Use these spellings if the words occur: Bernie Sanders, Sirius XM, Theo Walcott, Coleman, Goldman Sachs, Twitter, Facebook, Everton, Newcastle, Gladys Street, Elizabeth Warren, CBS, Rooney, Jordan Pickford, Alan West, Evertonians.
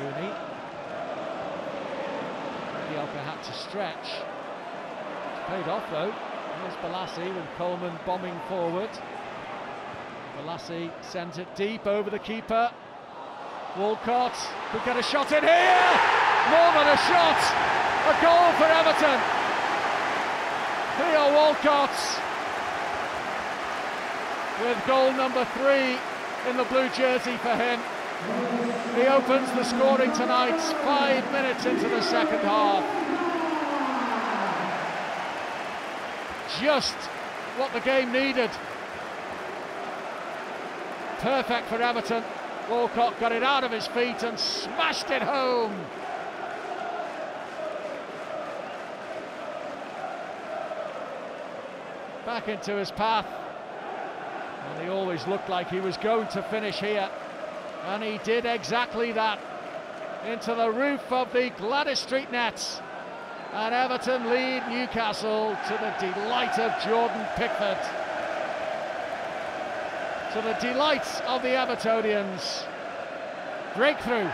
Rooney. Diopra had to stretch. It's paid off though. Here's Balassi with Coleman bombing forward. Balassi sends it deep over the keeper. Walcott could get a shot in here! More than a shot! A goal for Everton! Theo Walcott with goal number 3 in the blue jersey for him. He opens the scoring tonight, 5 minutes into the second half. Just what the game needed. Perfect for Everton. Walcott got it out of his feet and smashed it home. Back into his path. And he always looked like he was going to finish here. And he did exactly that. Into the roof of the Gladys Street nets. And Everton lead Newcastle to the delight of Jordan Pickford. To the delight of the Evertonians. Breakthrough.